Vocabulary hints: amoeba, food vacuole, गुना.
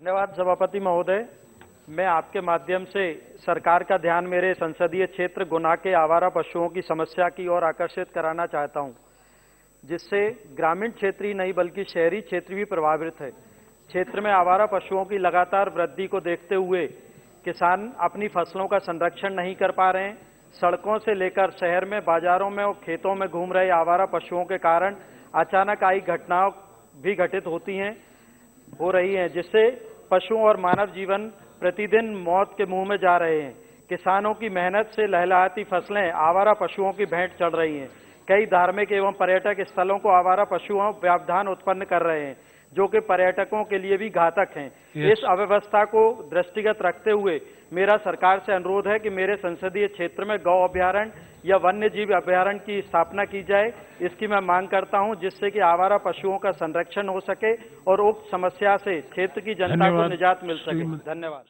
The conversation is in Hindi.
धन्यवाद सभापति महोदय। मैं आपके माध्यम से सरकार का ध्यान मेरे संसदीय क्षेत्र गुना के आवारा पशुओं की समस्या की ओर आकर्षित कराना चाहता हूं, जिससे ग्रामीण क्षेत्र ही नहीं बल्कि शहरी क्षेत्र भी प्रभावित है। क्षेत्र में आवारा पशुओं की लगातार वृद्धि को देखते हुए किसान अपनी फसलों का संरक्षण नहीं कर पा रहे हैं। सड़कों से लेकर शहर में, बाजारों में और खेतों में घूम रहे आवारा पशुओं के कारण अचानक आई घटनाओं भी घटित हो रही हैं, जिससे पशुओं और मानव जीवन प्रतिदिन मौत के मुंह में जा रहे हैं। किसानों की मेहनत से लहलहाती फसलें आवारा पशुओं की भेंट चढ़ रही हैं। कई धार्मिक एवं पर्यटक स्थलों को आवारा पशुओं व्यवधान उत्पन्न कर रहे हैं, जो कि पर्यटकों के लिए भी घातक हैं। इस अव्यवस्था को दृष्टिगत रखते हुए मेरा सरकार से अनुरोध है कि मेरे संसदीय क्षेत्र में गौ अभ्यारण्य या वन्य जीव अभ्यारण्य की स्थापना की जाए, इसकी मैं मांग करता हूं, जिससे कि आवारा पशुओं का संरक्षण हो सके और उक्त समस्या से क्षेत्र की जनता को निजात मिल सके। धन्यवाद।